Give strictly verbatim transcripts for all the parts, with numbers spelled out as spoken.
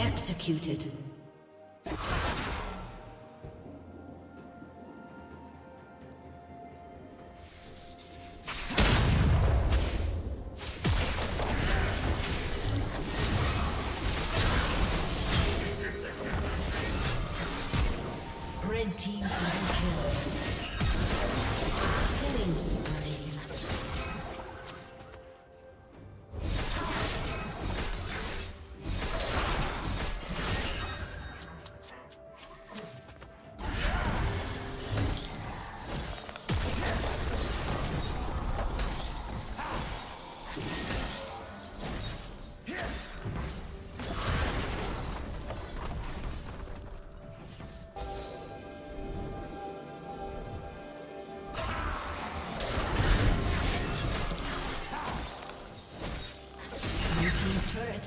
Executed. Executed. Red team double kill. Killing spree.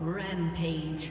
Rampage.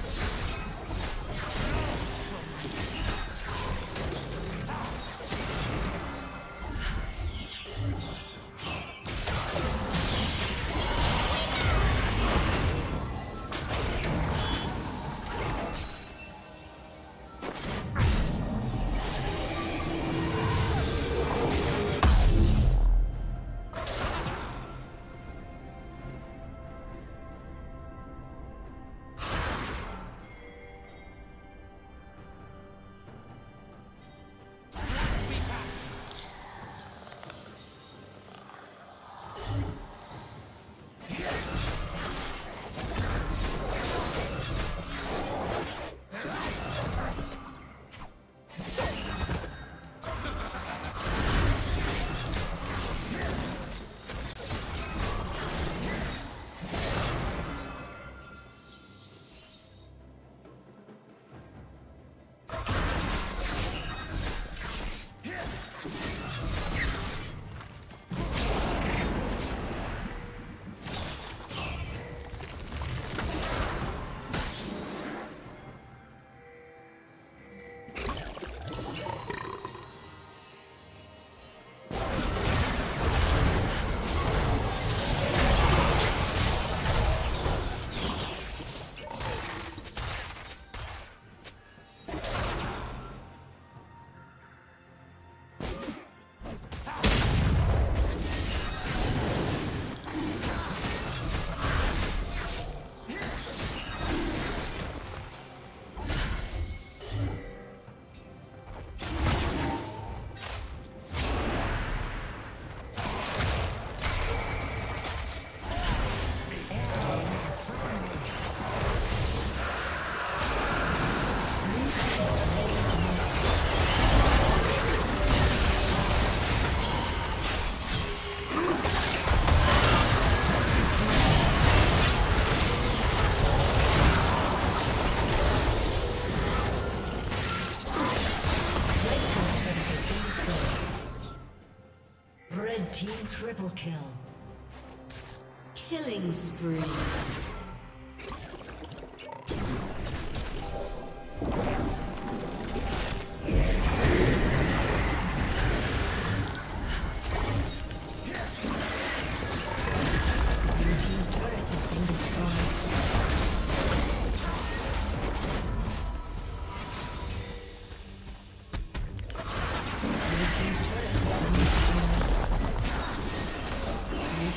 Triple kill. Killing spree.